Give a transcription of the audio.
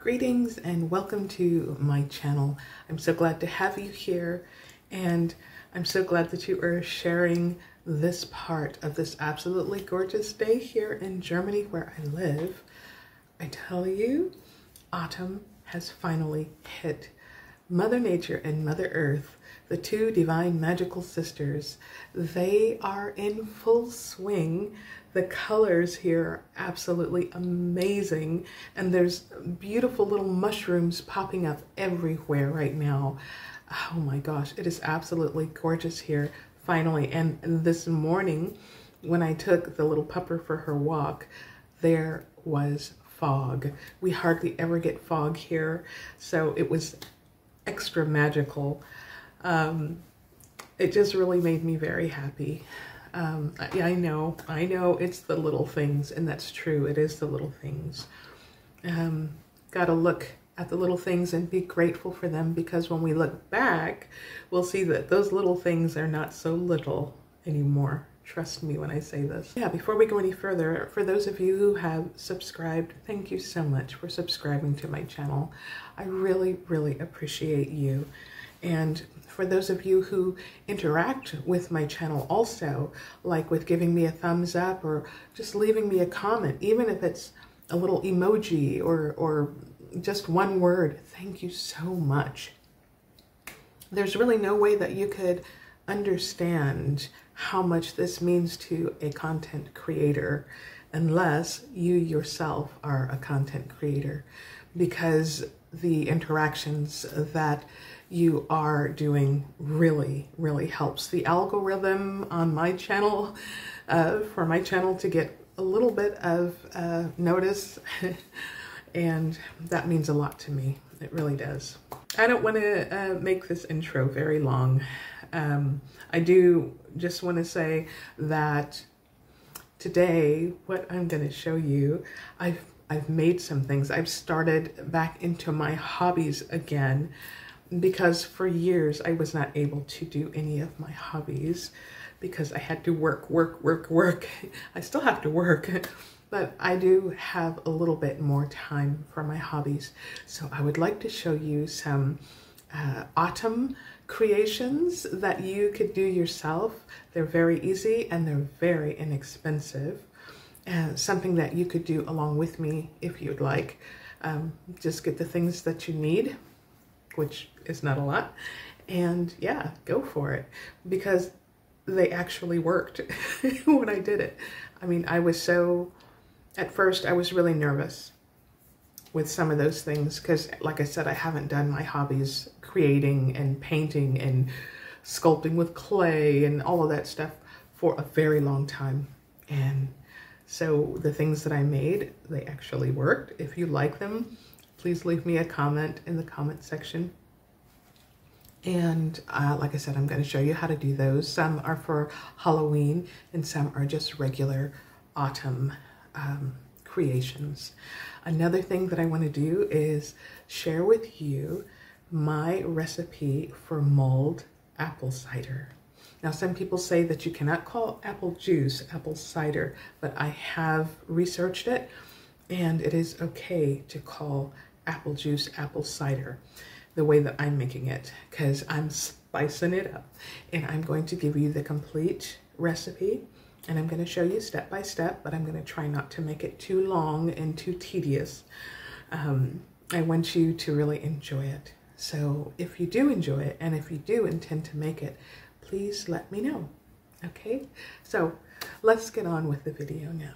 Greetings and welcome to my channel. I'm so glad to have you here, and I'm so glad that you are sharing this part of this absolutely gorgeous day here in Germany where I live. I tell you, autumn has finally hit. Mother Nature and Mother Earth, the two divine magical sisters, they are in full swing. The colors here are absolutely amazing, and there's beautiful little mushrooms popping up everywhere right now. Oh my gosh, it is absolutely gorgeous here, finally. And this morning, when I took the little pupper for her walk, there was fog. We hardly ever get fog here, so it was extra magical. It just really made me very happy. I know it's the little things, and that's true. It is the little things. Gotta look at the little things and be grateful for them, because when we look back, we'll see that those little things are not so little anymore. Trust me when I say this. Yeah, before we go any further, for those of you who have subscribed, thank you so much for subscribing to my channel. I really, really appreciate you. And for those of you who interact with my channel also, like with giving me a thumbs up or just leaving me a comment, even if it's a little emoji or just one word, thank you so much. There's really no way that you could understand how much this means to a content creator unless you yourself are a content creator, because the interactions that you are doing really, really helps the algorithm on my channel, for my channel to get a little bit of notice. And that means a lot to me. It really does. I don't want to make this intro very long. I do just want to say that today, what I'm going to show you, I've made some things. I've started back into my hobbies again, because for years I was not able to do any of my hobbies because I had to work. I still have to work, but I do have a little bit more time for my hobbies. So I would like to show you some autumn creations that you could do yourself. They're very easy and they're very inexpensive. Something that you could do along with me if you'd like. Just get the things that you need, which is not a lot, and yeah, go for it, because they actually worked when I did it. I mean, at first I was really nervous with some of those things, because like I said, I haven't done my hobbies, creating and painting and sculpting with clay and all of that stuff, for a very long time. And so the things that I made, they actually worked. If you like them, please leave me a comment in the comment section. And like I said, I'm going to show you how to do those. Some are for Halloween and some are just regular autumn creations. Another thing that I want to do is share with you my recipe for mulled apple cider. Now, some people say that you cannot call apple juice apple cider, but I have researched it, and it is okay to call apple juice apple cider the way that I'm making it, because I'm spicing it up. And I'm going to give you the complete recipe, and I'm going to show you step by step, but I'm going to try not to make it too long and too tedious. I want you to really enjoy it. So if you do enjoy it, and if you do intend to make it, please let me know. Okay, so let's get on with the video now.